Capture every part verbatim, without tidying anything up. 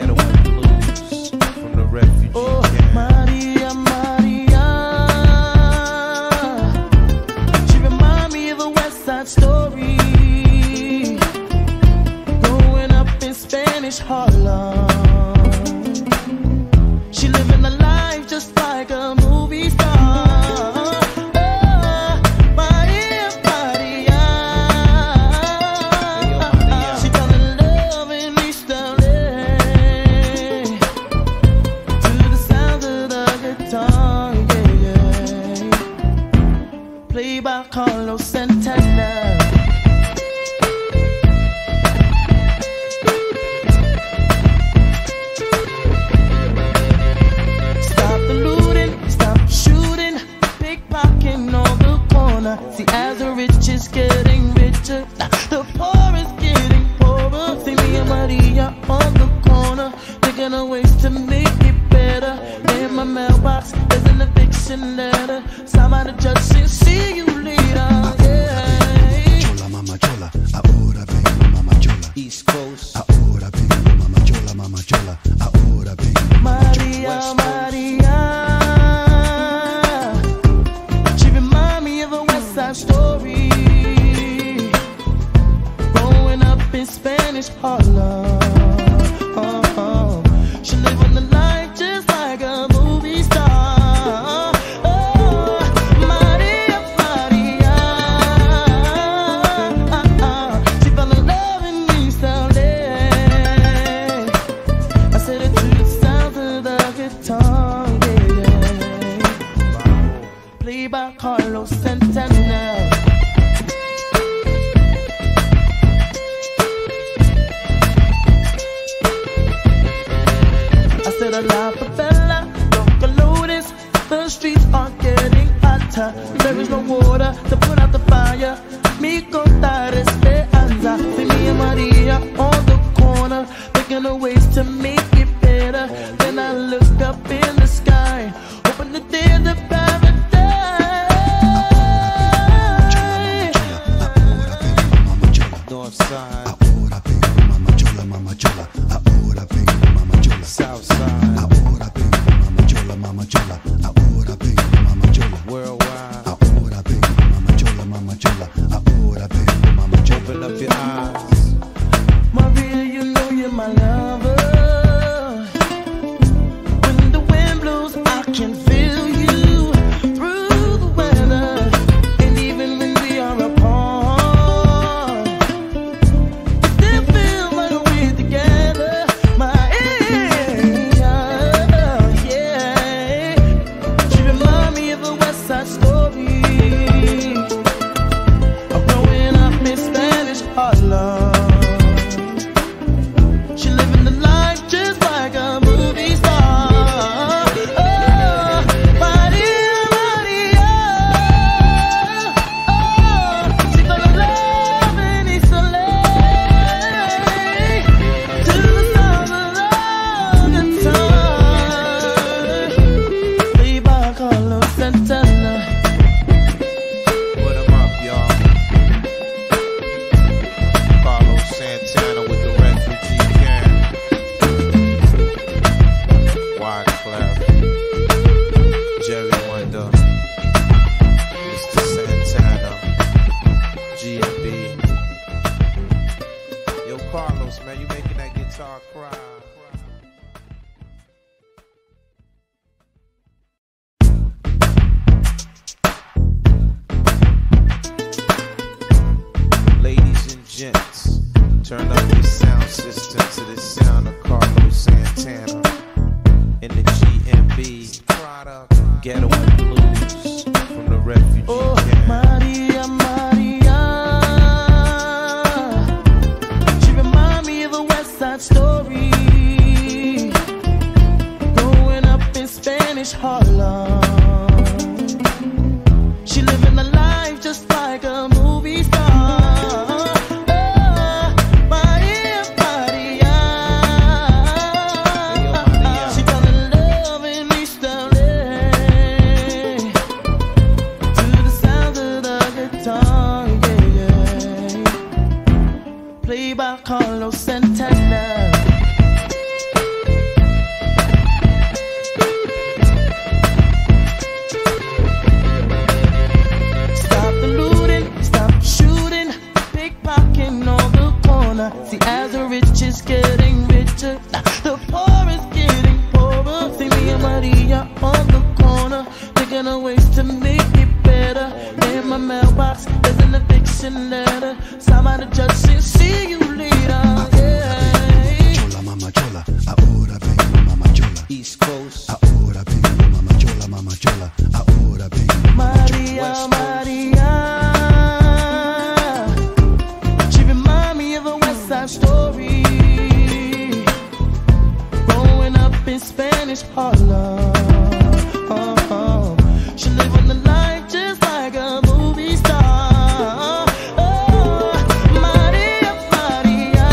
ghetto and blues from the refugee oh, camp. Maria, Maria, she remind me of a West Side Story, growing up in Spanish Harlem. She living a life just like a movie star. Played by Carlos Santana. Stop the looting, stop shooting, pickpocketing on the corner. See, as the rich is getting richer, the poor is getting poorer. See me and Maria on the corner, thinking of ways to make it better. In my mailbox is an eviction letter. Somebody just says, see you later. Yeah. Chola, mama chola, ahora vengo, mama chola. East Coast, ahora vengo, mama chola, mama chola, ahora vengo. Maria, Maria, she remind me of a West Side Story, growing up in Spanish Harlem. Played by Carlos Santana. I said a lot for fella, don't pollute this. The streets are getting hotter. There is no water to put out the fire. Mi contar esperanza. See me and Maria on the corner, thinking of ways to make it better. Then I look up in the sky, hoping that there's a paradise. Ahora vengo, mama chola, mama chola. Ahora vengo, mama chola. Southside. Ahora vengo, mama chola, mama chola. Ahora vengo, mama chola. Worldwide. Ahora vengo, mama chola, mama chola. Ahora vengo, mama chola. Open up your eyes, Maria, you know you're my lover. When the wind blows, I can feel. Carlos, man, you making that guitar cry. Ladies and gents, turn up your sound system to the sound of Carlos Santana and the G M B ghetto and blues from the refugee oh, camp. Maria, Maria. Story, growing up in Spanish Harlem. She living a life just like a movie star. Oh, Maria, Maria, she fell in love in East L A to the sound of the guitar. Yeah, yeah. Played by Carlos Santana. richer. The poor is getting poorer. See me and Maria on the corner, thinking of ways to make it better. In my mailbox, there's an eviction letter. Somebody just said, see you later. Yeah. Chola, mama, chola, ahora vengo, mama, chola. East Coast, ahora vengo, mama, chola, mama, chola, ahora vengo, mama, chola. Maria, Maria. Story growing up in Spanish Harlem. Oh, oh. She living the life just like a movie star. Oh, Maria, Maria.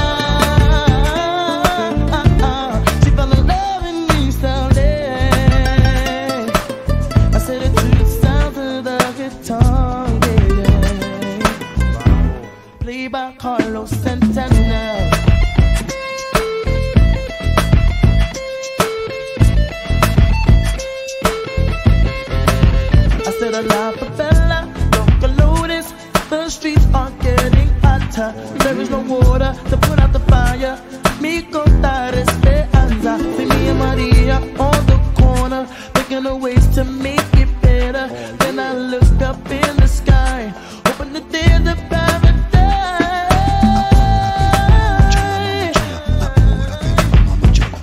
She fell in love in East L A. I said it to the sound of the guitar. Yeah. Played by Carlos Santana. La favela, local lotus. The streets are getting hotter. There is no water to put out the fire. Mi contar esperanza. See me and Maria on the corner, thinking of ways to make it better. Then I look up in the sky, hoping that there's a paradise.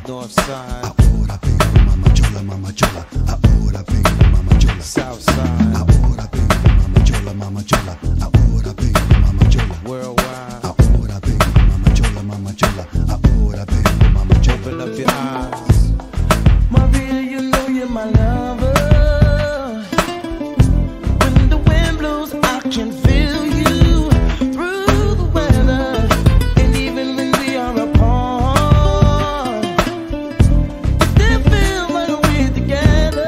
North side. Ahora vengo, mama chola, mama chola. Ahora vengo, mama chola. South side. Mama chola, ahora vengo, mama chola. Worldwide, ahora vengo, mama chola, mama chola. Ahora vengo, mama chola. Open up your eyes, Maria, you know you're my lover. When the wind blows, I can feel you through the weather. And even when we are apart, it still feels like we're together.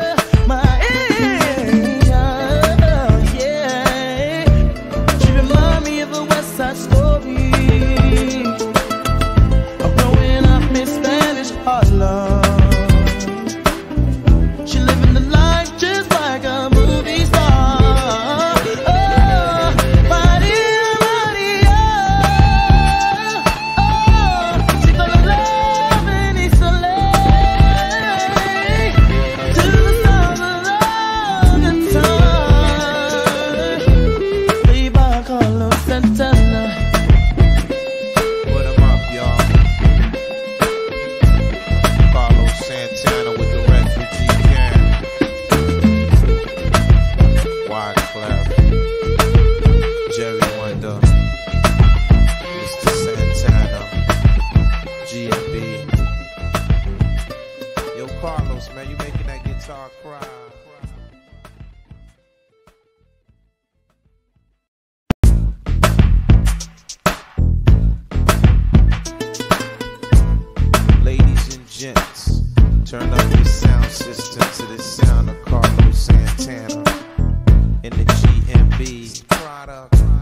Carlos, man, you making that guitar cry. Ladies and gents, turn up your sound system to the sound of Carlos Santana in the G M B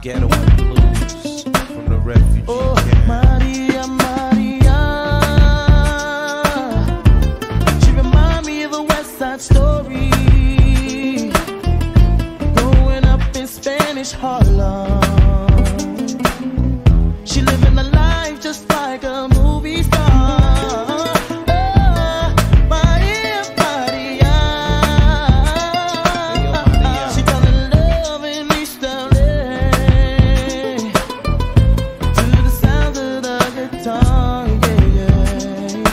Ghetto Blues from the refugee oh, camp. Maria, Maria. Story growing up in Spanish Harlem. She living the life just like a movie star. Oh, Maria, Maria. She fell in love in East L A. To the sound of the guitar, yeah, yeah.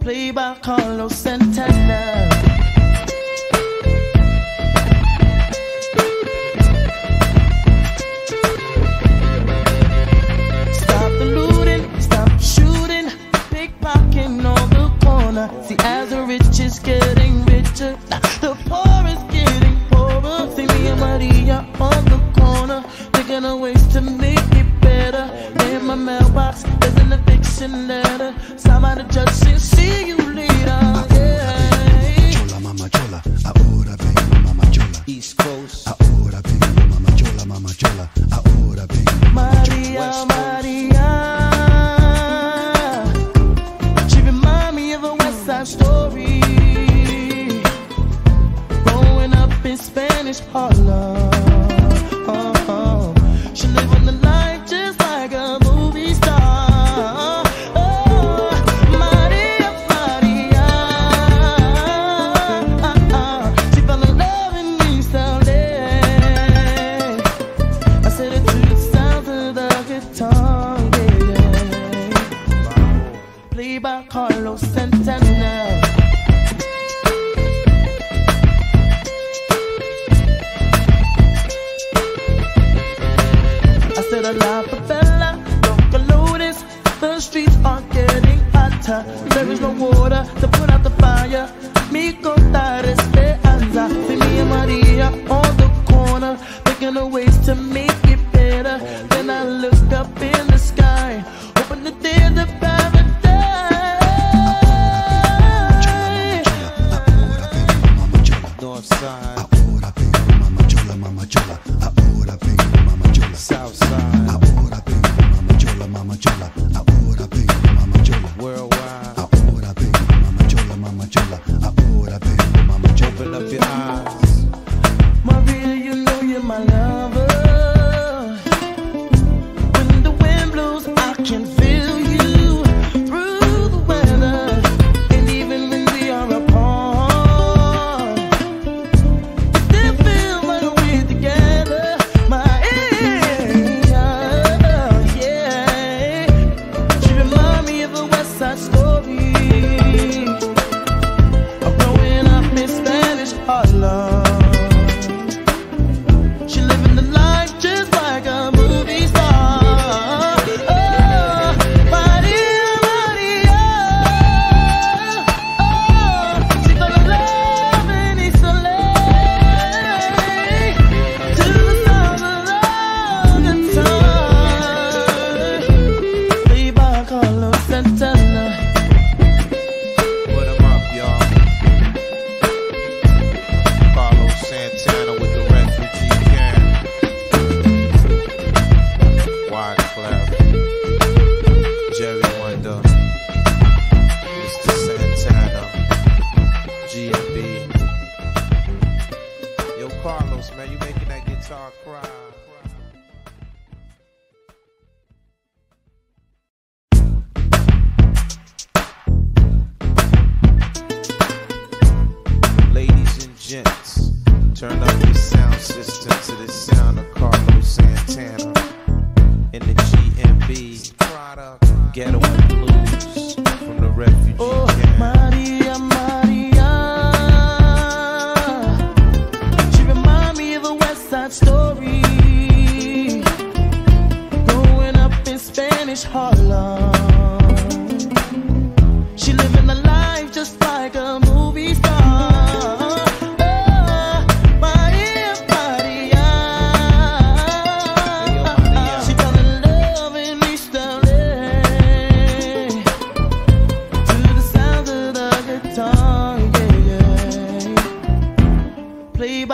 Played by Carlos Santana. See, as the rich is getting richer, the poor is getting poorer. See me and Maria on the corner, thinking of ways to make it better. In my mailbox, there's an eviction letter. Somebody just said, see you later. Yeah. Chola, mama chola, ahora vengo, mama chola. East Coast, ahora vengo, mama chola, mama chola. Ahora vengo, mama chola. Maria, Maria. Story growing up in Spanish Harlem. Oh, oh. She living the life just like a movie star. Oh, Cuba, Carlos Santana. I said a la favela, don't collude this. The streets are getting hotter. There is no water to put out the fire. Mi contar esperanza. See me and Maria on the corner, thinking of ways to make it better. Then I looked up in the sky, hoping that there's a paradise. Northside. Ahora vengo, mama chola, mama chola. Ahora vengo, mama chola. Southside. Ahora vengo, mama chola, mama chola. Ahora vengo, mama chola. Worldwide. Ahora vengo, mama chola, mama chola. Ahora vengo, mama chola. Open up your eyes. Maria, you know you're my lover. When the wind blows, I can feel you through the weather. And even when we are apart, it still feels like we're together. Maria, yeah. She reminds me of a West Side Story. I'm growing up in Spanish Harlem. Yo, Carlos, man, you making that guitar cry. Ladies and gents, turn up your sound system to the sound of Carlos Santana in the G M B product, Ghetto and Blues from the refugee oh, camp. Maria, Maria. Story, growing up in Spanish Harlem, she living a life just like a movie star. Oh, Maria, Maria, she fell in love in East L A to the sound of the guitar, yeah, yeah. Played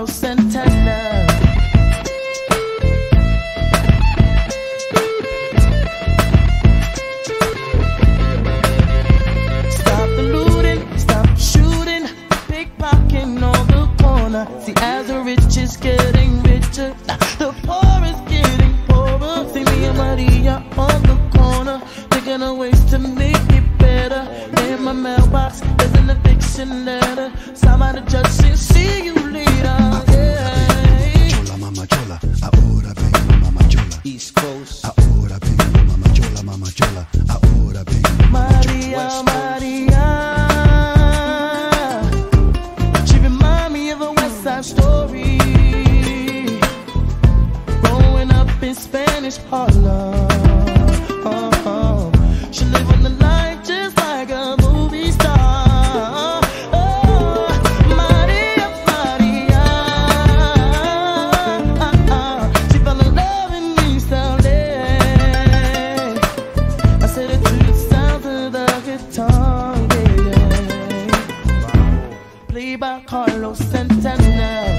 by Carlos Santana. See, as the rich is getting richer, the poor is getting poorer. See me and Maria on the corner, thinking of ways to make it better. In my mailbox, there's an eviction letter. Sign by the judge, says, see you later. Yeah. Chola, mama chola, ahora vengo, mama chola. East Coast, ahora vengo, mama chola, mama chola, ahora vengo, mama chola. Maria, West Maria. Story, growing up in Spanish Harlem. By Carlos Santana.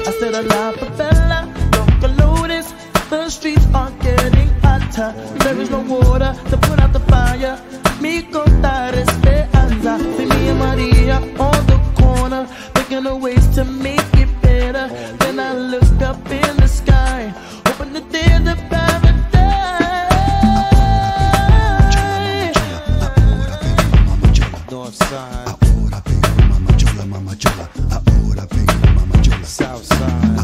I said a la favela, don't collude this. The streets are getting hotter. There is no water to put out the fire. Mi contar esperanza. See me and Maria on the corner, thinking of ways to make it better. Then I looked up in the sky, hoping that there's a paradise. Ahora vengo, mama chola, mama chola. Ahora vengo, mama chola. Southside.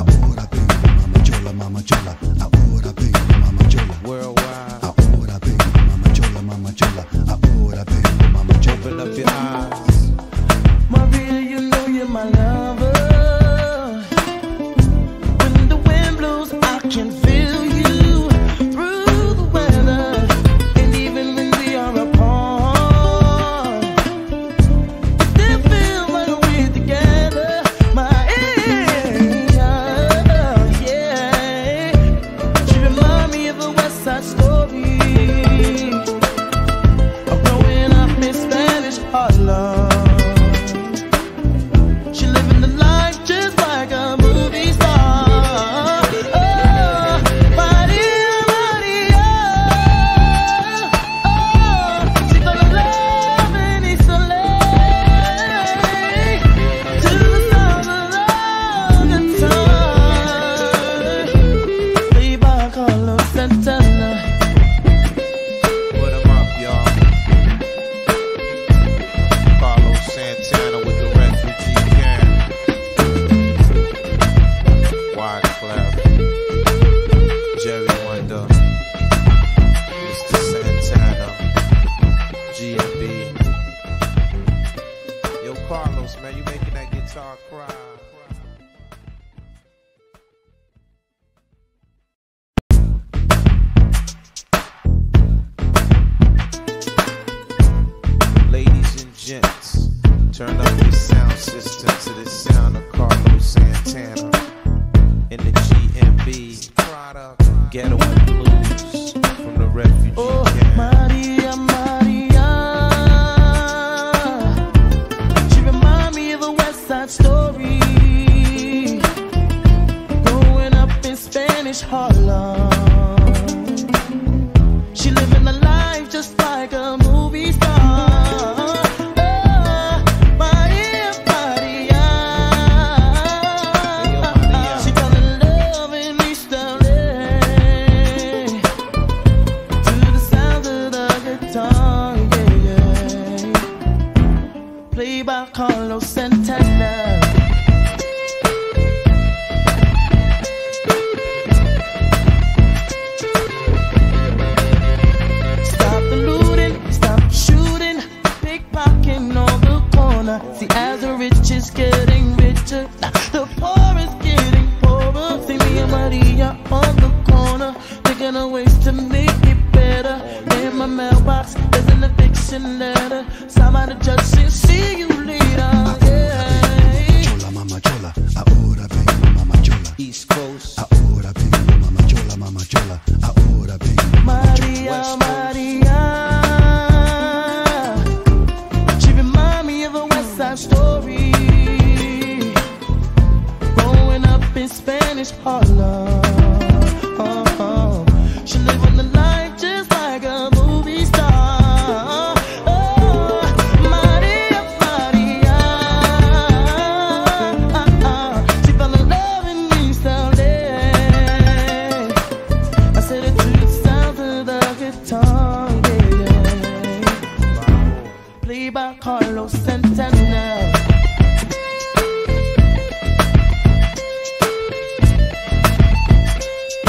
ghetto blues from the refugee oh, camp. Maria, Maria, she remind me of a West Side Story, growing up in Spanish Harlem. She living a life just like a movie star. Played by Carlos Santana. Stop the looting, stop the shooting, pickpocketing on the corner. See, as the rich is getting richer, now the poor is getting poorer. See me and Maria on the corner, thinking of ways to make it better. In my mailbox is an eviction letter. Somebody just says, see you later. Yeah. Chola, mama chola, ahora vengo, mama chola. East Coast, ahora vengo, mama chola, mama chola, ahora vengo. Maria, Maria, she remind me of a West Side Story, growing up in Spanish Harlem. Played by Carlos Santana.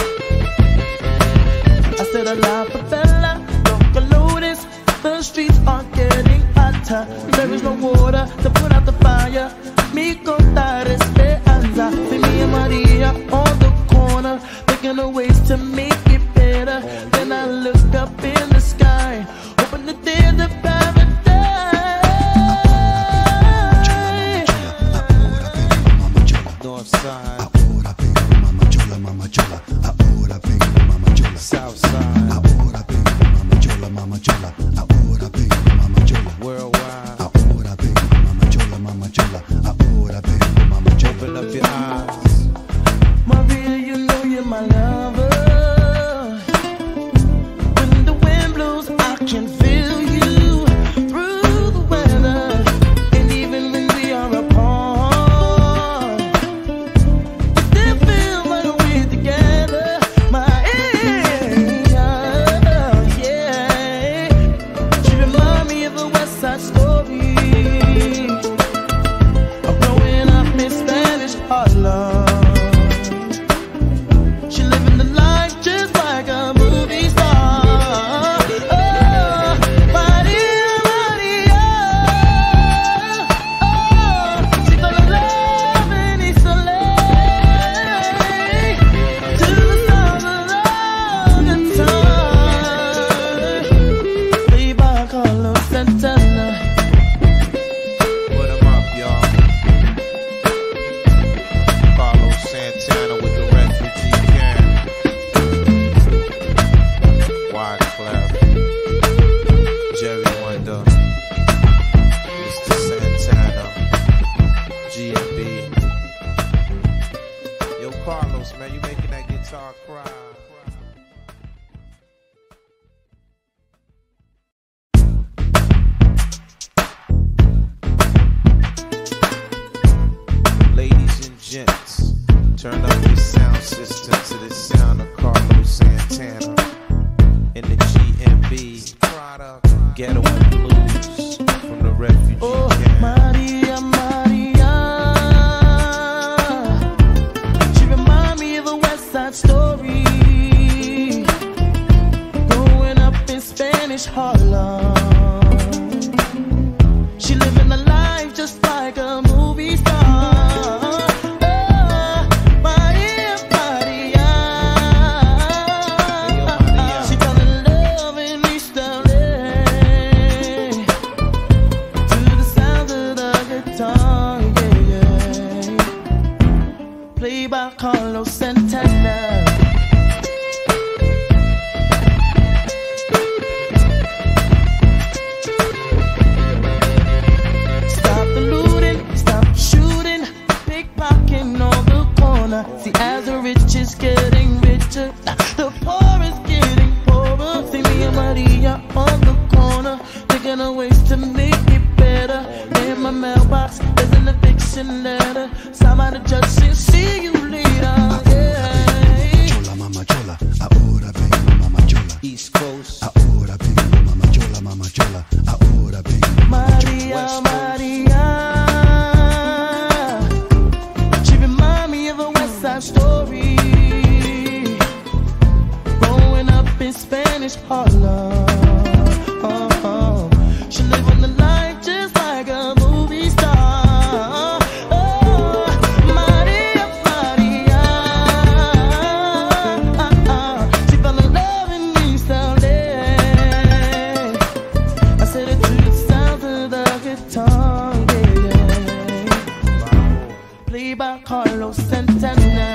I said a la favela, local lotus. The streets are getting hotter. There is no water to put out the fire. Mi contar esperanza. See me and Maria on the corner, thinking of ways to make it better. Then I look up in the sky, hoping that there's a Southside. Ahora vengo, mama chola, mama chola. Ahora vengo, mama chola. Southside. Ahora vengo, mama chola, mama chola. Ahora vengo, mama chola. Worldwide. Ahora vengo, mama chola, mama chola. Ahora vengo, mama chola. Open up your eyes, Maria, you know you're my lover. When the wind blows, I can feel you through the weather, and even when we are apart. Yo, Carlos, man, you making that guitar cry. Ladies and gents, turn up your sound system to the sound of Carlos Santana and the G M B product, Ghetto Blues from the refugee oh, camp. Maria, Maria. Story, growing up in Spanish Harlem. She living a life just like a movie star. Oh, Maria, Maria, she fell in love in East L A to the sound of the guitar. Yeah, yeah. Played by Carlos Santana. corner. See, as the rich is getting richer, the poor is getting poorer. See me and Maria on the corner, thinking of ways to make it better. In my mailbox is an eviction letter. Somebody just say, see you later. Yeah. Chola, mama, chola, ahora vengo, mama, chola. East Coast, ahora vengo, mama, chola, mama, chola, ahora vengo, mama, chola. Maria, Maria. Story growing up in Spanish Harlem. Oh, oh. She lived on the life just like a movie star. Oh, Maria, Maria. She fell in love in East L A. I said it to the sound of the guitar. Yeah, yeah. Played by Carlos Santana.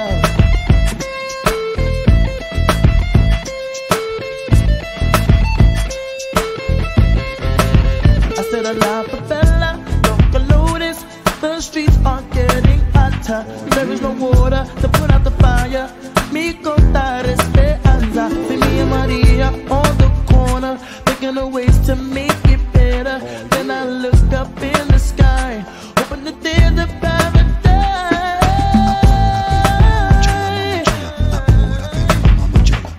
A lot of fella, local lotus. The streets are getting hotter. There is no water to put out the fire. Mi contar esperanza. See me and Maria on the corner, thinking of ways to make it better. Then I look up in the sky, hoping that there's a paradise.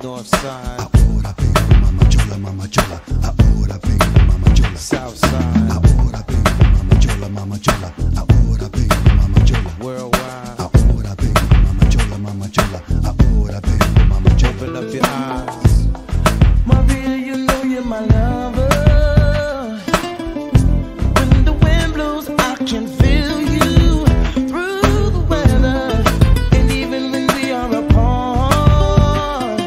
North side. Ahora vengo, mama chola, mama chola. Ahora vengo, mama chola. South side. Mama chola, ahora vengo, mama chola. Worldwide, ahora vengo, mama chola, mama chola. Ahora vengo, mama chola. Open up your eyes, Maria, you know you're my lover. When the wind blows, I can feel you through the weather, and even when we are apart,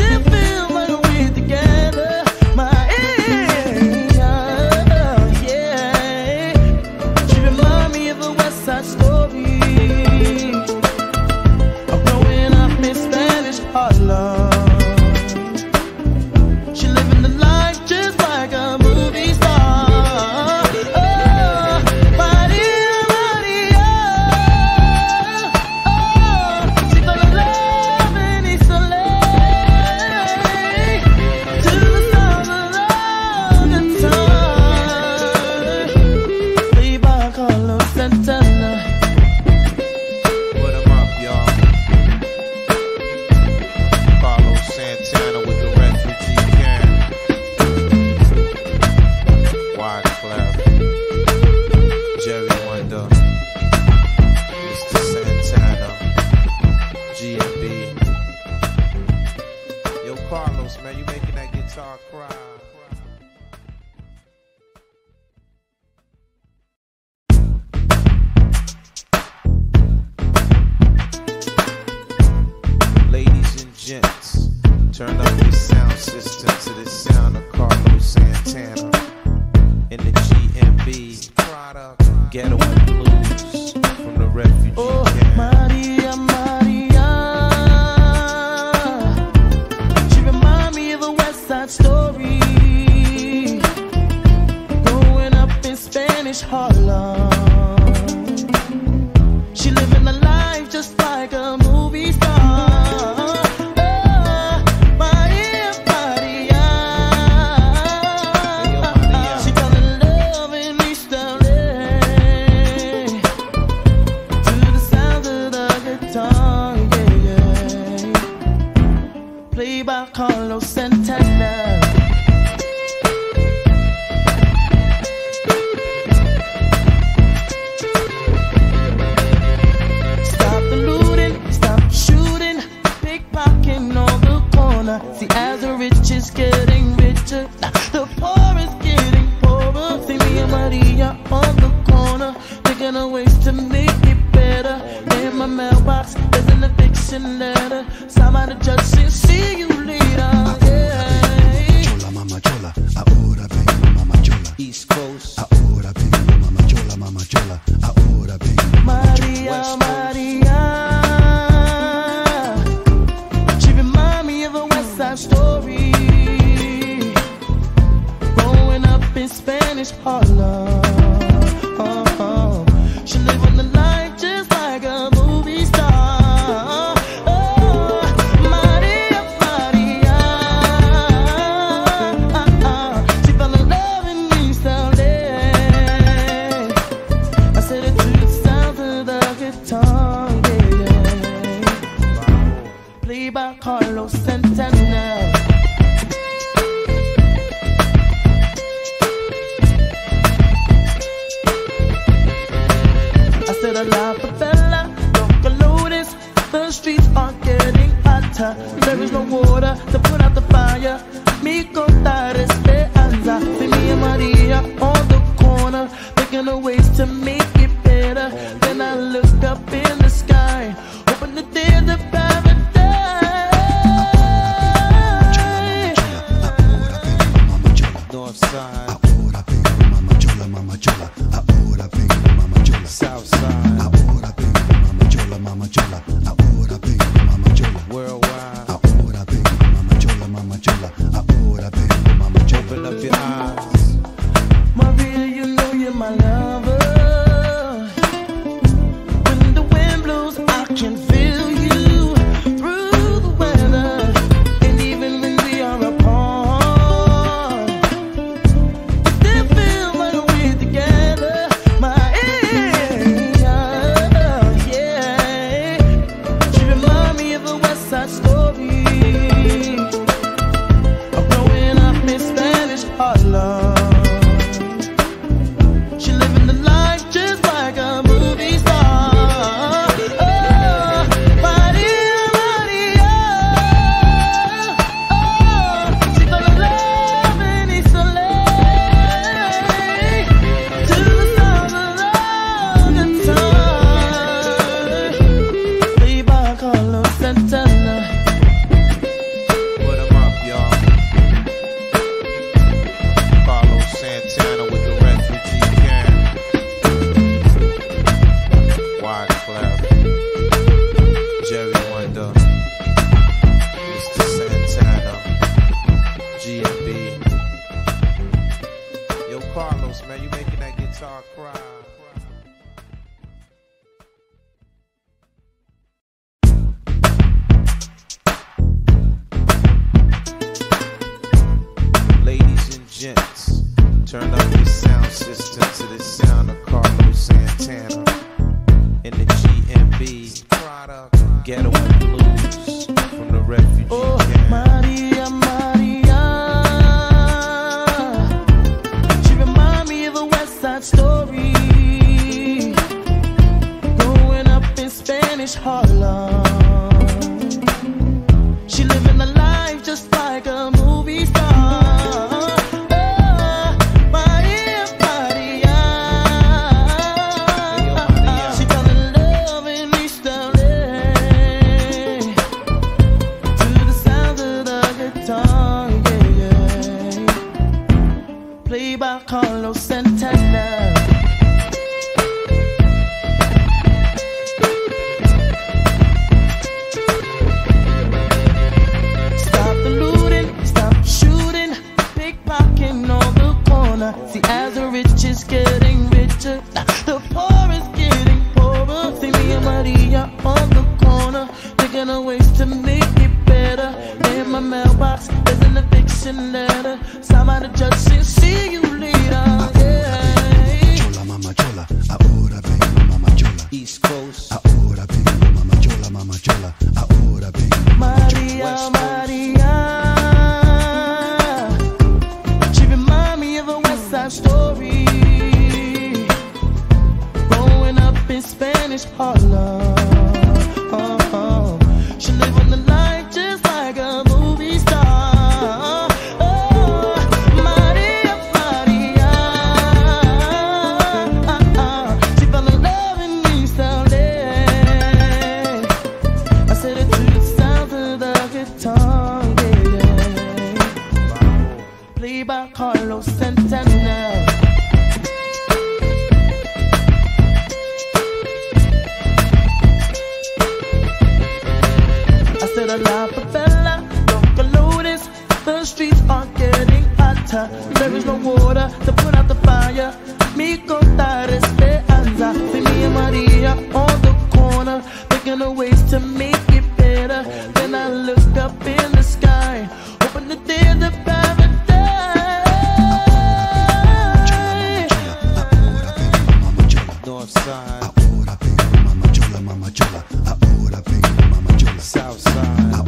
it still feels like we're together, Maria. Yo, Carlos, man, you making that guitar cry. Ladies and gents, turn up your sound system to the sound of Carlos Santana and the G M B product, Ghetto and Blues from the Refugee oh, Camp. Maria, Maria. Story growing up in Spanish Harlem. She living a life just like a movie star. Oh, Maria, Maria. She fell in love in East L A. To the sound of the guitar, yeah, yeah. Played by Carlos Santana. See, as the rich is getting richer, the poor is getting poorer. See me and Maria on the corner, thinking of ways to make it better. In my mailbox is an eviction letter. Somebody just say, see you later. Yeah. Chola, mama chola, ahora vengo, mama chola. East Coast, ahora vengo, mama chola, mama chola. Ahora vengo, mama chola. Maria, Maria. Story growing up in Spanish Harlem. Oh, oh. She lived on the life just like a movie. played by Carlos Santana. I said a la favela, broken lotus, the streets are getting hotter. There is no water to put out the fire. Mi contar esperanza. See me and Maria on the corner, thinking of ways to make it better. Then I looked up in the sky, hoping that there's a paradise. North side. Ahora pego mama chola, mama chola. Ahora pego mama chola. South side. Ahora pego mama chola, mama chola. Ahora pego mama chola. Worldwide. Ahora pego mama chola, mama chola. Ahora pego mama chola. Open up your eyes. Maria, you know you're my lover. When the wind blows, I can feel you through the weather. And even when we are apart, it still feels like we're together. Maria, yeah. She reminds me of a West Side Story. I'm growing up in Spanish Harlem. Carlos, man, you making that guitar cry. Ladies and gents, turn up your sound system to the sound of Carlos Santana and the G M B Ghetto and Blues from the refugee oh, camp. Maria, Maria. Story, growing up in Spanish Harlem, she living a life just like a movie star. Oh, Maria, Maria, she fell in love and reached out to the sound of the guitar, yeah, yeah. Played by Carlos Santana. See, as the rich is getting richer, the poor is getting poorer. See me and Maria on the corner, thinking of ways to make it better. In my mailbox, there's an eviction letter. Some out of justice, see you later. Yeah. Chola, mama chola, ahora vengo, mama chola. East Coast, ahora vengo, mama chola, mama chola, ahora vengo, mama chola. Maria, Maria. Story, growing up in Spanish Harlem. By Carlos Santana. I said a la favela, broken lotus, the streets are getting hotter. There is no water to put out the fire. Mi contar esperanza. See me and Maria on the corner, thinking of ways to make it better. Then I looked up in the sky, hoping that there's a paradise. Ahora pego mama chola, mama chola. Ahora pego mama chola. South side.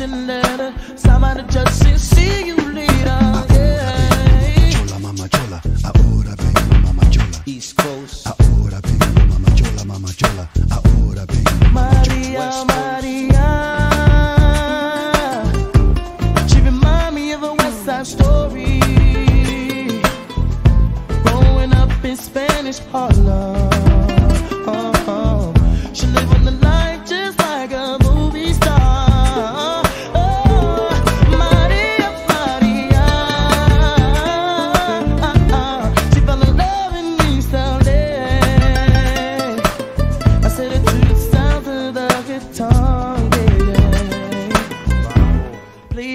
sitting there. Somebody just said, see you later. Ahora ven, chola, mama chola. Ahora ven, mama chola. East Coast. Ahora ven, mama chola, mama chola. Ahora ven, mama chola. West Coast. Story growing up in Spanish Harlem.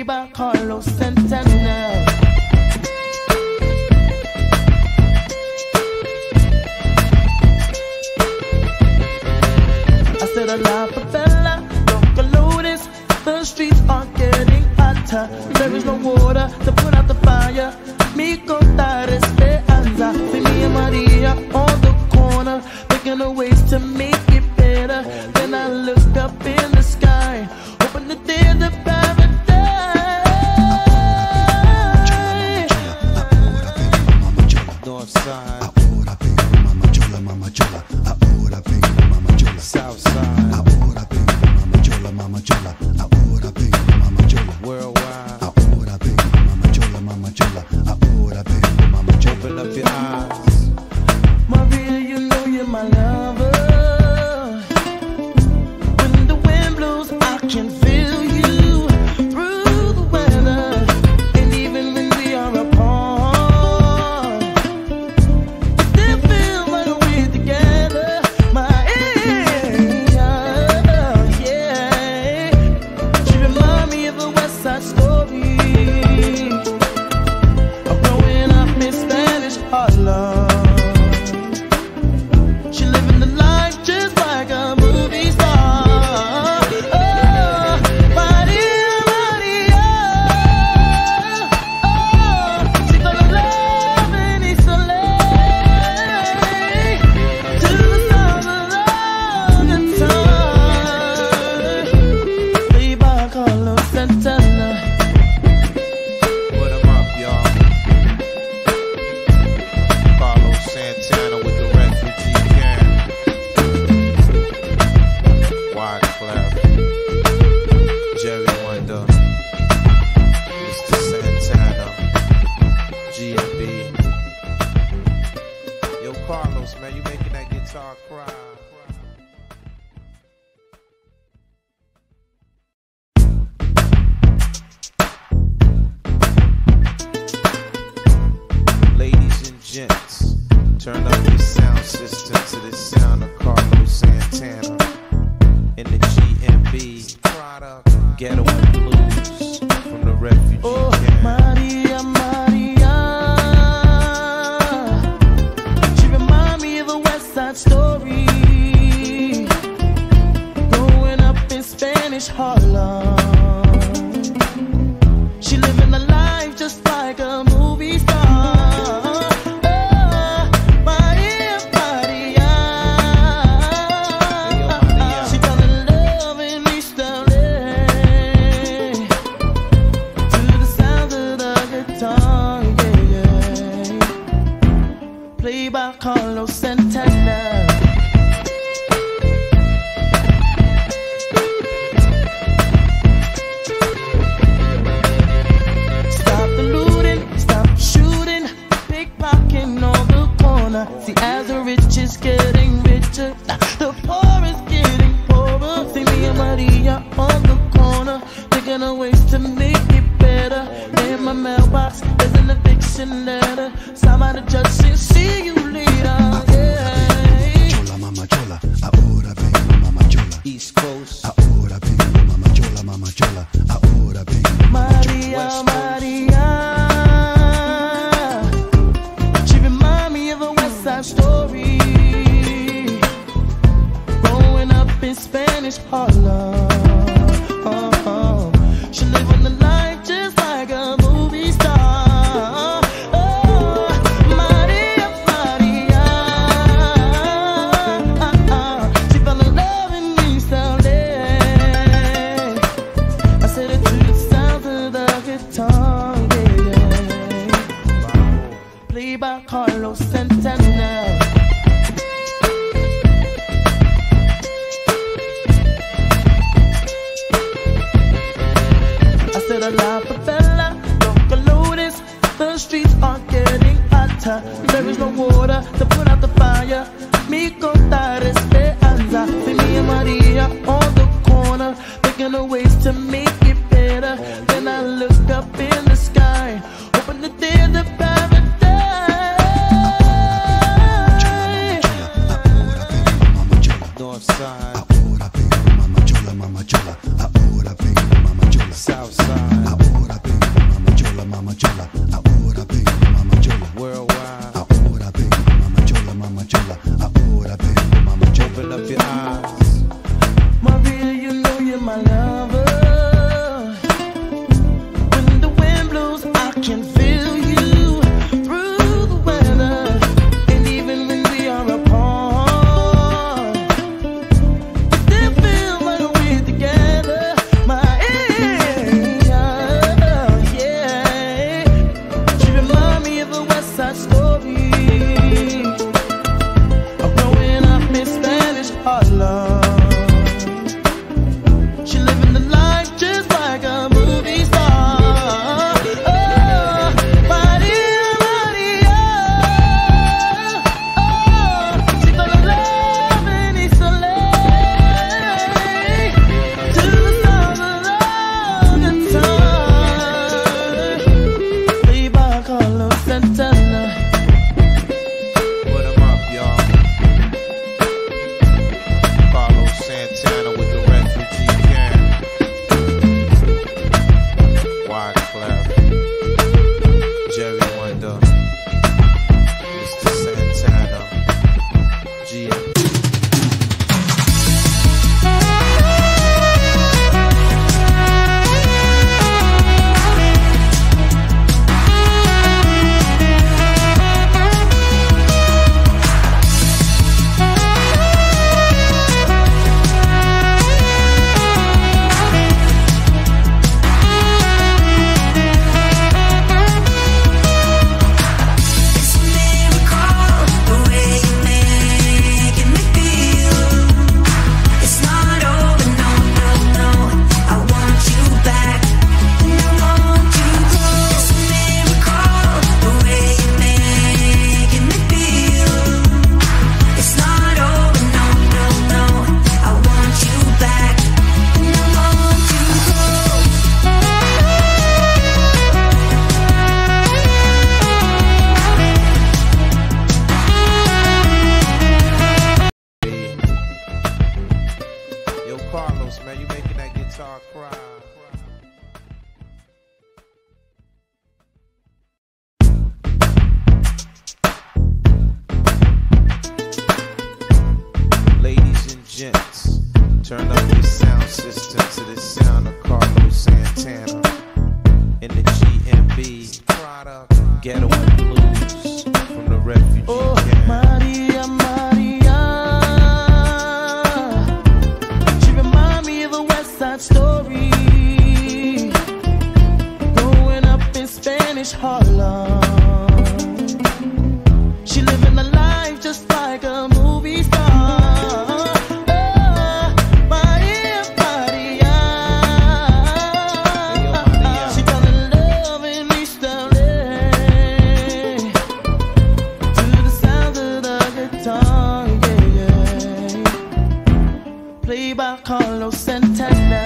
By Carlos Santana. I said a la favela, don't collude this. The streets are getting hotter. There is no water to put out the fire. Mi contar esperanza. See me and Maria on the corner, thinking of ways to make it better. Then I looked up in the sky, hoping that there's a paradise. Ahora vengo, mama chola, mama chola. Ahora vengo, mama chola. Southside. Ahora vengo, mama chola, mama chola. Ahora vengo, mama chola. Worldwide. Ahora vengo, mama chola, mama chola. Ahora vengo, mama chola. Open up your eyes, Maria, you know you're my lover. When the wind blows, I can feel you through the weather, and even when we are apart. Yo, Carlos, man, you making that guitar cry. Ladies and gents, turn up your sound system to the sound of Carlos Santana in the G M B product, Ghetto and Blues from the Refugee oh, Camp. Maria, Maria. Story growing up in Spanish Harlem. She living a life just like a movie star. Oh, Maria, Maria. She fell in love in East L A to the sound of the guitar. Yeah, yeah. Played by Carlos Santana. See, as the rich is getting richer, the poor is getting poorer. See me and Maria on the corner, thinking of ways to make it better. In my mailbox is an eviction letter. Somebody just said, see you later. Yeah. Chola, mama chola. Ahora vengo, mama chola. East Coast. Ahora vengo, mama chola, mama chola. Ahora vengo, mama chola. Maria, Maria. Story growing up in Spanish Harlem. Maria, Maria. She fell in love in East L A. I said Santana. I said a la favela, don't pollute this. The streets are getting hotter. There is no water to put out the fire. Mi contar esperanza. See me and Maria on the corner, thinking of ways to make it better. Then I look up in the sky, hoping that there's a paradise. North side. Ahora vengo, mama chola, mama chola. Ahora vengo, mama chola. South side. Ahora vengo, mama chola, mama chola. Ahora vengo, mama chola. Worldwide. Ahora vengo, mama chola, mama chola. Ahora vengo, mama chola. Open up your eyes, Maria, you know you're my lover. When the wind blows, I can feel you through the weather. And even when we are apart, I still feel like we're together. Maria, yeah. She reminds me of a West Side Story. I'm growing up in Spanish Harlem. Carlos Santana. What am up, y'all? Carlos Santana with the refugee camp. Wide Clef, Jerry Wonder, Mister Santana, G M. Carlos, man, you making that guitar cry. Ladies and gents, turn up your sound system to the sound of Carlos Santana in the G M B Ghetto and Blues from the refugee oh, camp. Maria, Maria. Story, growing up in Spanish Harlem, she living a life just like a movie star. Oh, Maria, Maria, she fell in love in East L A to the sound of the guitar, yeah, yeah. Played by Carlos Santana.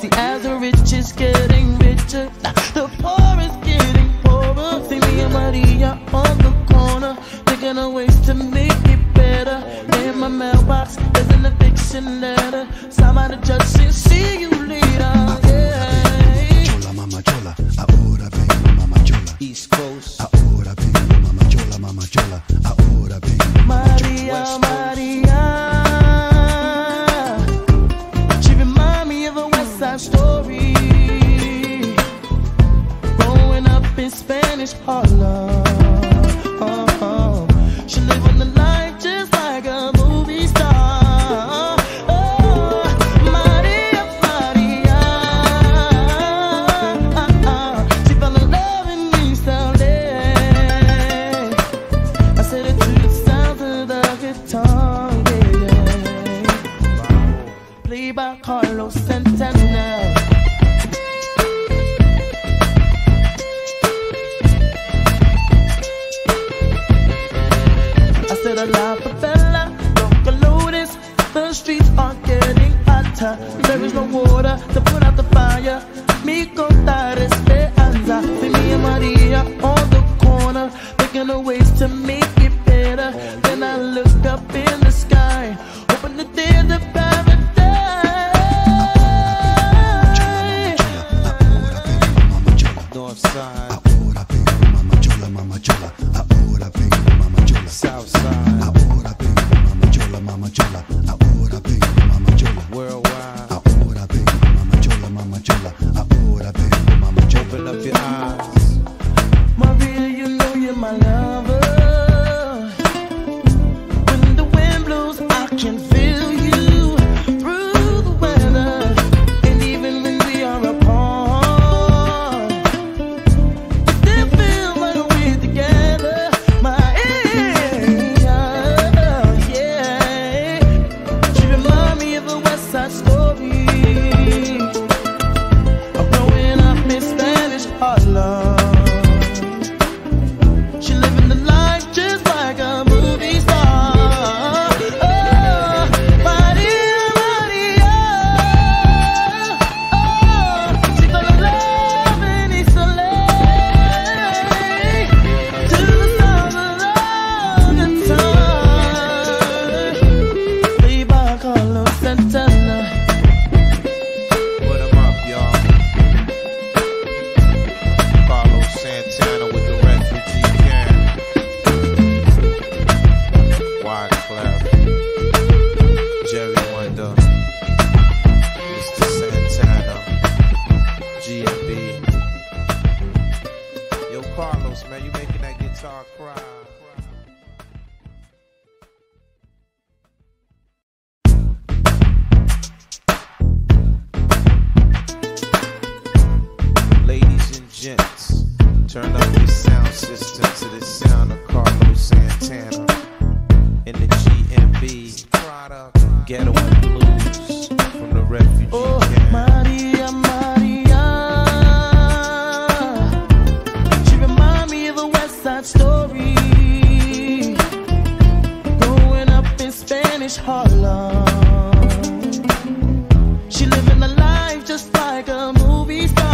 See, as the rich is getting richer, the poor is getting poorer. See me and Maria on the corner, thinking of ways to make it better. In my mailbox, there's an eviction letter. Sign by the judge, says, see you later. Yeah. Chola, mama chola, ahora vengo, mama chola. East Coast, ahora vengo, mama chola, mama chola, ahora vengo, mama chola. Maria, West Maria. Story, growing up in Spanish Harlem, oh, oh. She lived on the life just like. Carlos Santana. I said a la favela, don't collude this. The streets are getting hotter. There is no water to put out the fire. Mi contar esperanza. See me and Maria on the corner, thinking of ways to make it better. Then I look up in the sky, hoping that there's a paradise. North side. Ahora pego mama chola, mama chola. Ahora pego mama chola. South side. Ahora pego mama chola, mama chola. Ahora pego mama chola. Worldwide. Ahora pego mama chola, mama chola. Ahora pego mama chola. Open up your eyes. Maria, you know you're my lover. Can feel you through the weather, and even when we are apart, it still feels like we're together. My yeah, yeah. She reminds me of a West Side Story, of growing up in Spanish Harlem. She living the life just like a movie star. Santana with the refugee camp. Wide clap. Jerry Wonder. Mister Santana. G M B. Yo, Carlos, man, you making that guitar cry. Ladies and gents, turn up your sound system to the sound of Carlos Santana in the G M B product, Ghetto and Blues from the refugee oh, camp. Maria, Maria, she remind me of a West Side Story, growing up in Spanish Harlem. She living a life just like a movie star.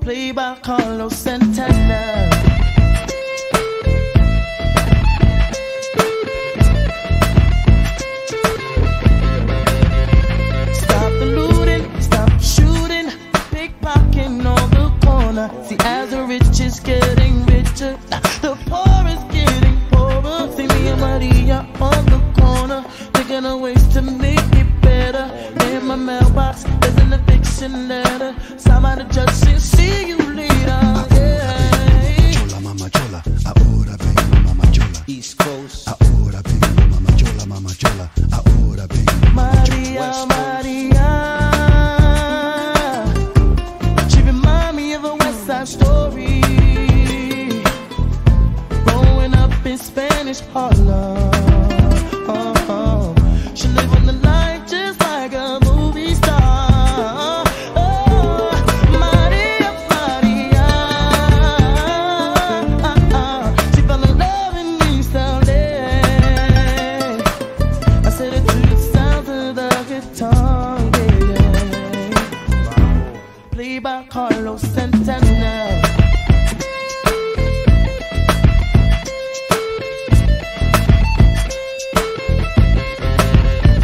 Played by Carlos Santana. Stop the looting, stop shooting, pickpocketing on the corner. See, as the rich is getting richer, the poor is getting poorer. See me and Maria on the corner, thinking of ways to make it better. In my mailbox is an eviction letter. Some out of judge says, see you later. Yeah. Chola, mama chola, ahora vengo, mama chola. East Coast, ahora vengo, mama chola, mama chola. Ahora vengo, mama chola. Maria, Maria, she remind me of a West Side Story, growing up in Spanish Harlem. Oh, oh. She live on the life just like a movie star. Played by Carlos Santana.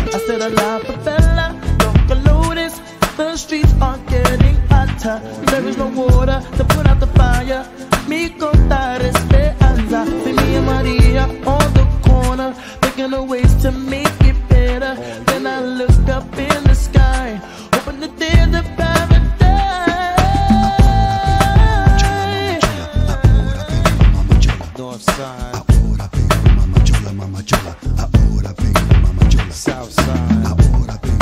I said a la favela, don't collude this. The streets are getting hotter. There is no water to put out the fire. Mi contar esperanza. See me and Maria on the corner, thinking of ways to make it better. Then I look up in the sky, hoping that there's a paradise. Ahora pego mama chola, mama chola. Ahora pego mama chola. South side. Ahora pego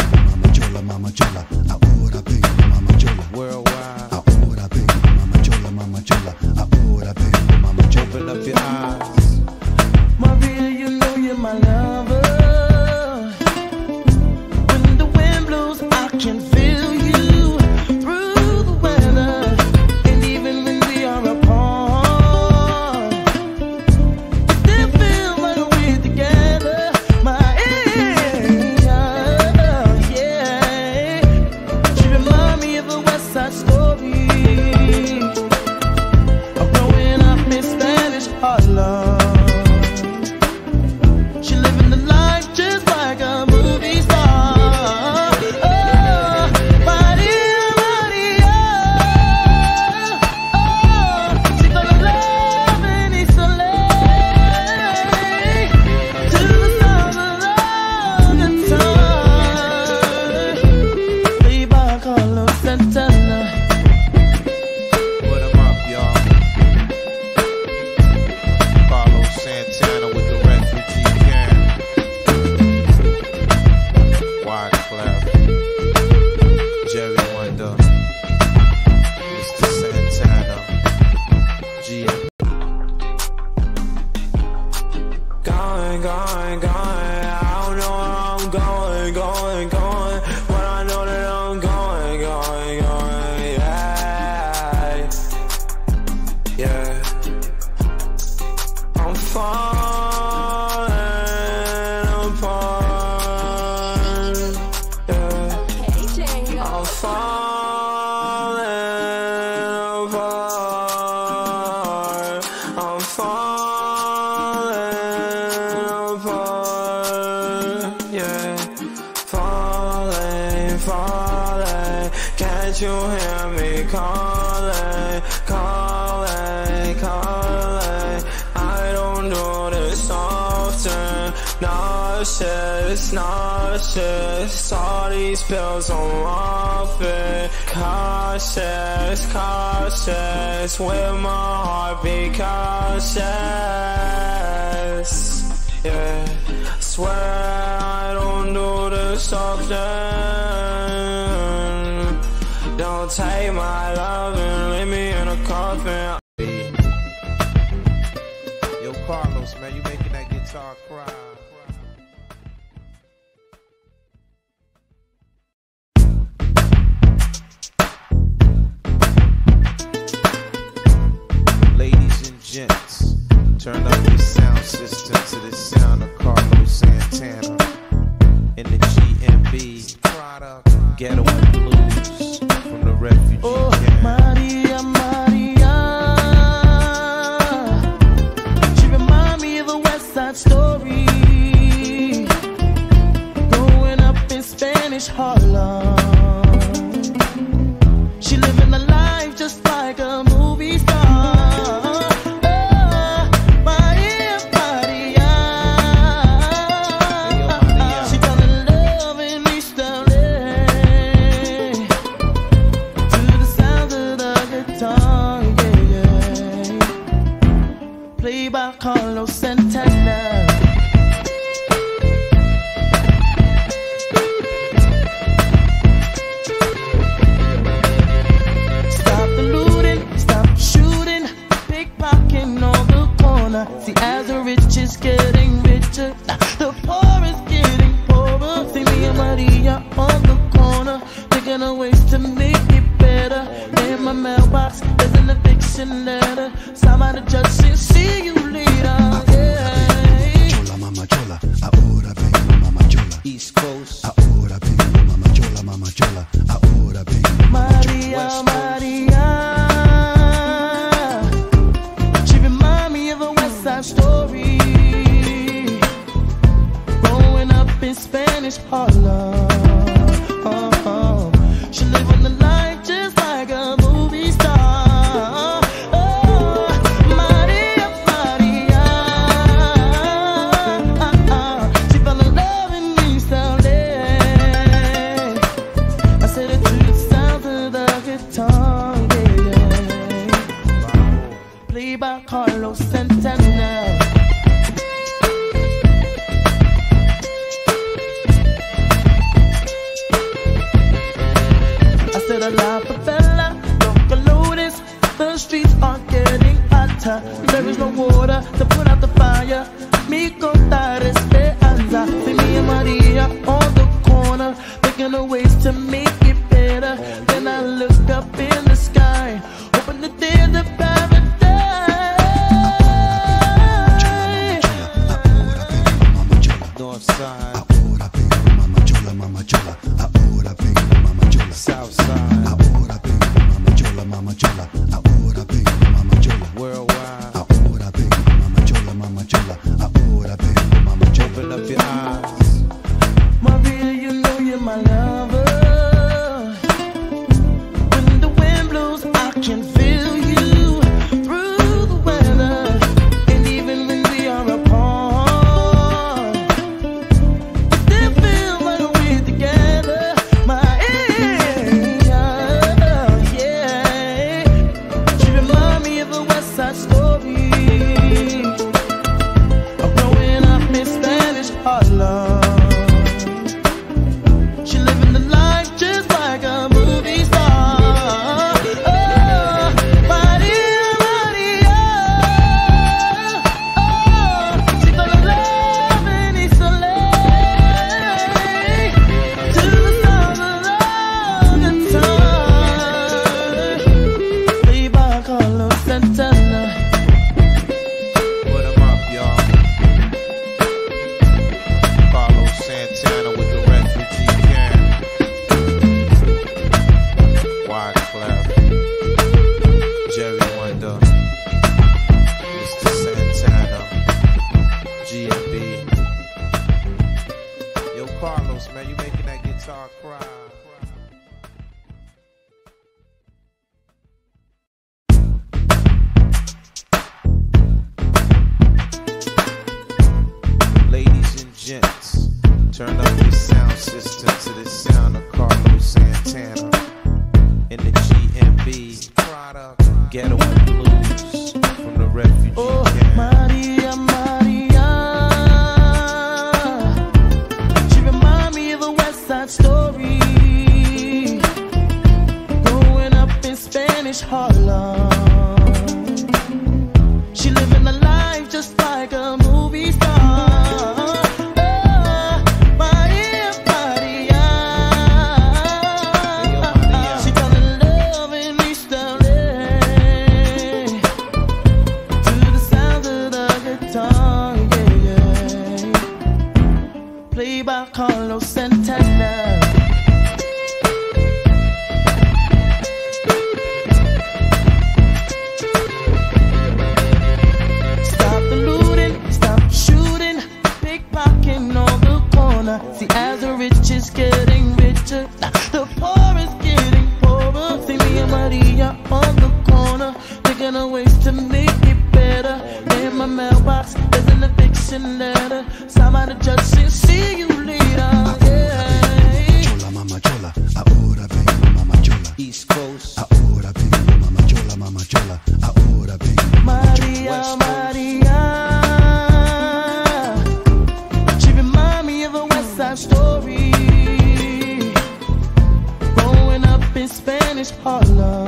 going, going. I don't know where I'm going, going, going. But I know that I'm going, going, going. Yeah, yeah. I'm falling apart. Yeah. I'm falling apart. I'm falling. Yeah, falling, falling. Can't you hear me calling, calling, calling? I don't do this often. Nauseous, nauseous. All these pills I'm off it. Cautious, cautious. With my heart be cautious. Yeah, swear. Often. Don't take my love and leave me in a coffin. Yo, Carlos, man, you making that guitar cry. Ladies and gents, turn up your sound system to the sound of Carlos Santana in the G M B ghetto blues from the refugee oh, camp. Maria, Maria, she remind me of a West Side Story, growing up in Spanish Harlem. She living a life just like a movie star. Played by Carlos Santana. Stop the looting, stop shooting, pickpocketing on the corner. See, as the rich is getting richer, the poor is getting poorer. See me and Maria on the corner, thinking of ways to make it better. In my mailbox is an eviction letter. Somebody just says, see you later. Yeah. Chola, mama, chola. Ahora vengo, mama, chola. East Coast. Ahora vengo, mama, chola, mama, chola. Ahora vengo, mama, chola. Maria, Maria. She remind me of a West Side Story. Growing up in Spanish Harlem. Played by Carlos Santana. I said a lot for fella, don't pollute this. The streets are getting hotter. There is no water to put out the fire. Mi contar esperanza. See me and Maria on the corner, thinking of ways to make it better. Then I look up in the sky, hoping that there's a Southside. Ahora vengo, mama chola, mama chola. Ahora vengo, mama chola. Southside. Ahora vengo, mama chola, mama chola. Ahora vengo, mama chola. Worldwide. Ahora vengo, mama chola, mama chola. Ahora vengo, mama chola. Open up your eyes, Maria, you know you're my lover. When the wind blows, I can feel you through the weather, and even when we are apart. Story of growing up in Spanish Harlem. Carlos, man. You making that guitar cry. Ladies and gents, turn up your sound system to the sound of Carlos Santana in the G M B Ghetto Blues from the refugee oh, camp. Maria, Maria, she remind me of a West Side Story, growing up in Spanish Harlem. She living a life just like a movie star. Played by Carlos Santana. Stop the looting, stop shooting, pickpocketing on the corner. See, as the rich is getting richer, the poor is getting poorer. See me and Maria on the corner, thinking of ways to make it better. In my mailbox is an eviction letter. Somebody just says, see you later. Chola, mama chola, ahora vengo, mama chola. East Coast, ahora vengo, mama chola, mama chola, ahora vengo. Maria, Maria, she remind me of a West Side Story, growing up in Spanish Harlem.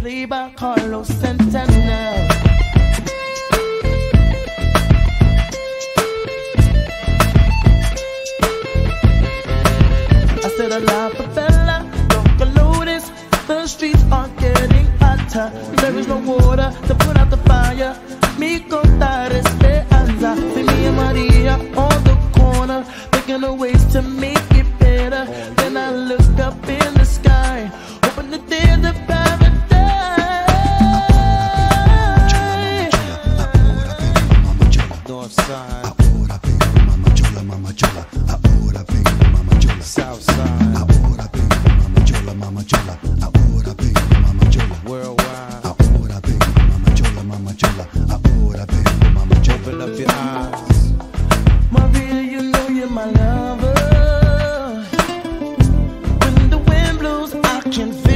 Played by Carlos Santana. I said a la favela, local lotus. The streets are getting hotter. There is no water to put out the fire. Mi contar esperanza. See me and Maria on the corner, thinking of ways to make it better. Then I look up in the sky, hoping that there's a paradise. Ahora vengo, mama chola, mama chola. Ahora vengo, mama chola. Southside. Ahora vengo, mama chola, mama chola. Ahora vengo, mama chola. Worldwide. Ahora vengo, mama chola, mama chola. Ahora vengo, mama chola. Open up your eyes, Maria. You know you're my lover. When the wind blows, I can feel.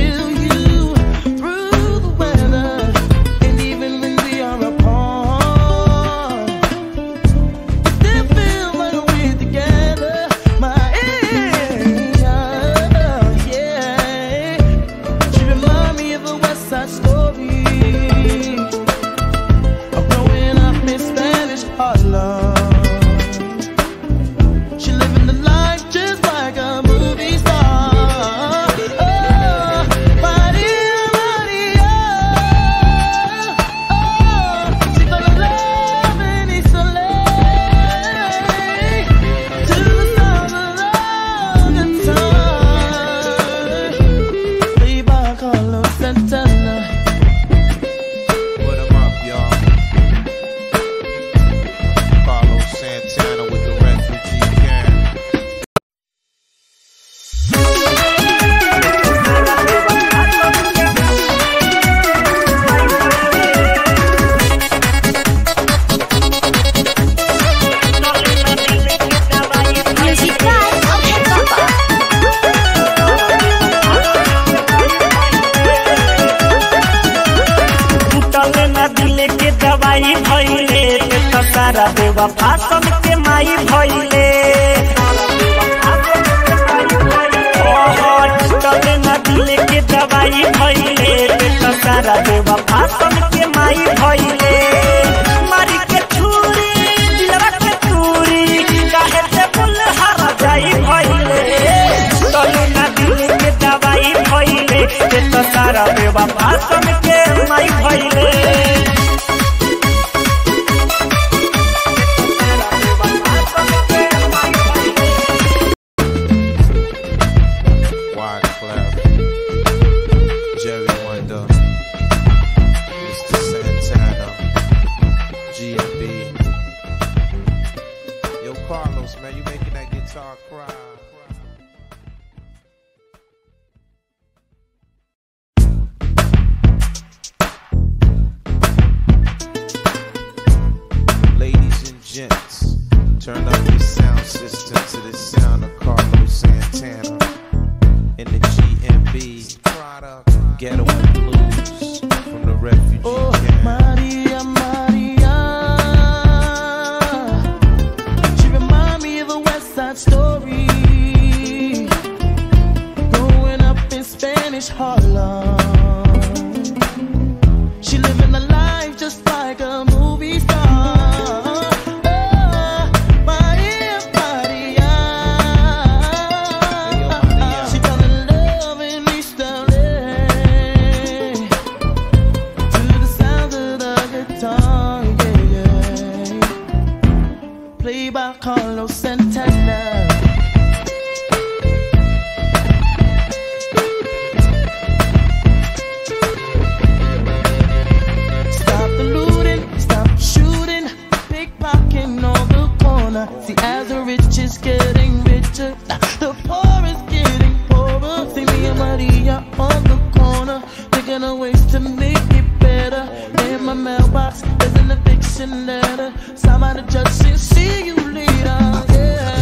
सारा बेवफा सन के माई भइले दिले के दवाई भइले सारा बेवफा सन के माई भइले मारी के छुरी दिलवा के छुरी काहे से बुलहर जाई भइले तलुना दिले के दवाई भइले सारा बेवफा सन के माई भइले। It's our crime. Ladies and gents, turn up your sound system to the sound of Carlos Santana in the G M B Ghetto and Blues from the refugee oh, camp. Maria, Maria, she remind me of a West Side Story, growing up in Spanish Harlem. She living a life just like a movie star. Played by Carlos Santana. Stop the looting, stop shooting, pickpocketing on the corner. See, as the rich is getting richer, the poor is getting poorer. See me and Maria on the corner, thinking of ways to make it better. In my mailbox is an eviction letter. Somebody just says, see you later. Yeah.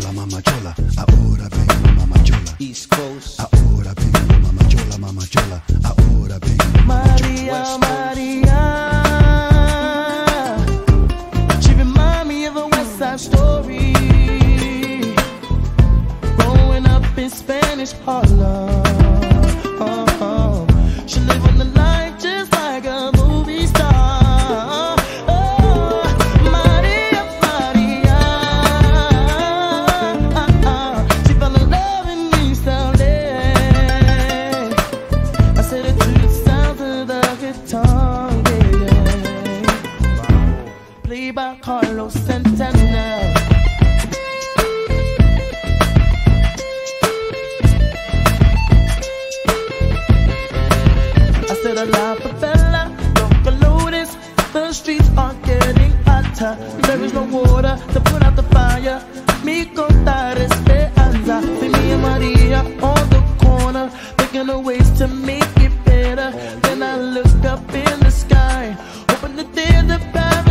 Chola, mama chola, ahora vengo, mama chola. East Coast, ahora vengo, mama chola, mama chola, ahora vengo. Maria, Maria, she remind me of a West Side Story, growing up in Spanish Harlem. Played by Carlos Santana. I said a lot for fella, don't pollute it. The streets are getting hotter. There is no water to put out the fire. Mi contar esperanza. See me and Maria on the corner, thinking of ways to make it better. Then I look up in the sky, hoping that there's a paradise.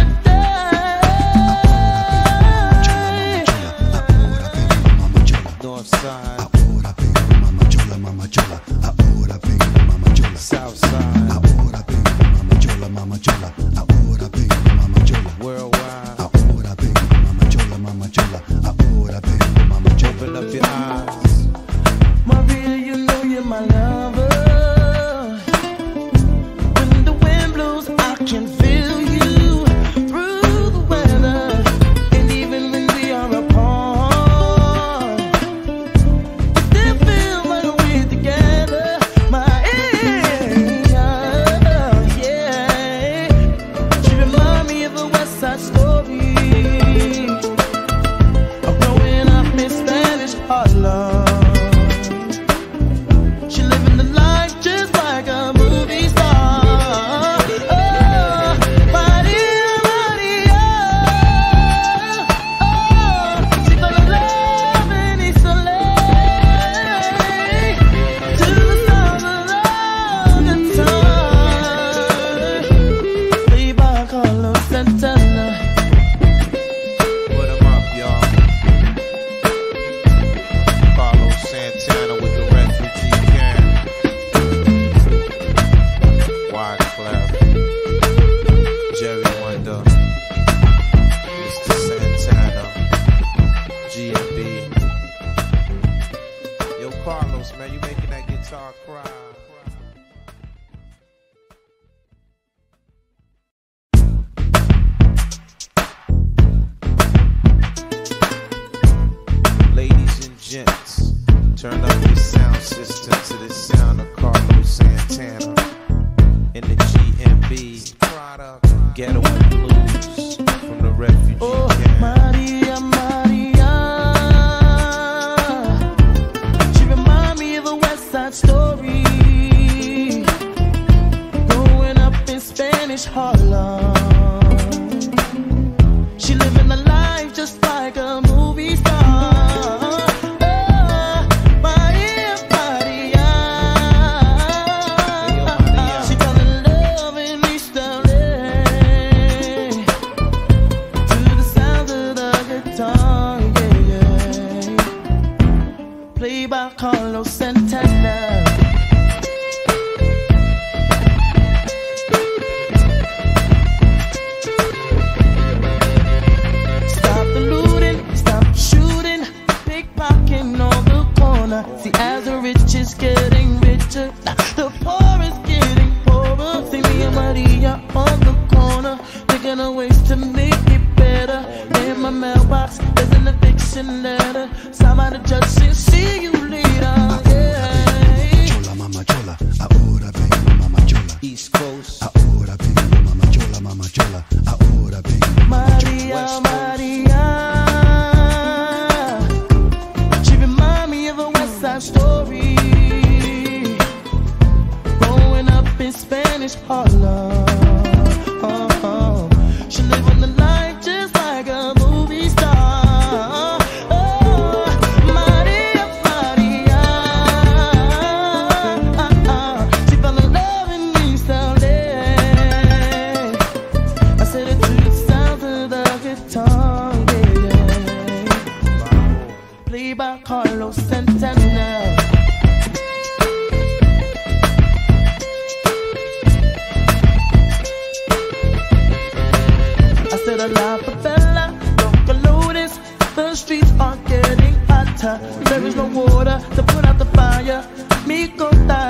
Ahora vengo, mama chola, mama chola. Ahora vengo, mama chola. Southside. Ahora vengo, mama chola, mama chola. Ahora vengo, mama chola. Worldwide. Ahora vengo, mama chola, mama chola. Ahora vengo, mama chola. Open up your eyes, Maria, you know you're my lover. When the wind blows, I can feel. Carlos, man, you making that guitar cry. Ladies and gents, turn up your sound system to the sound of Carlos Santana in the G M B Ghetto and Blues from the refugee oh, camp. Maria, Maria. Story, growing up in Spanish Harlem. She living a life just like a movie star. gonna waste to make it better. In my mailbox, there's an eviction letter. Somebody just say, see you later. Yeah. Chola, mama chola, ahora vengo, mama chola. East Coast, ahora vengo, mama chola, mama chola, ahora vengo. Maria, Maria, she remind me of a West Side Story. Growing up in Spanish Harlem. Played by Carlos Santana. I said a la favela, local lotus. The streets are getting hotter. There is no water to put out the fire. Me contar.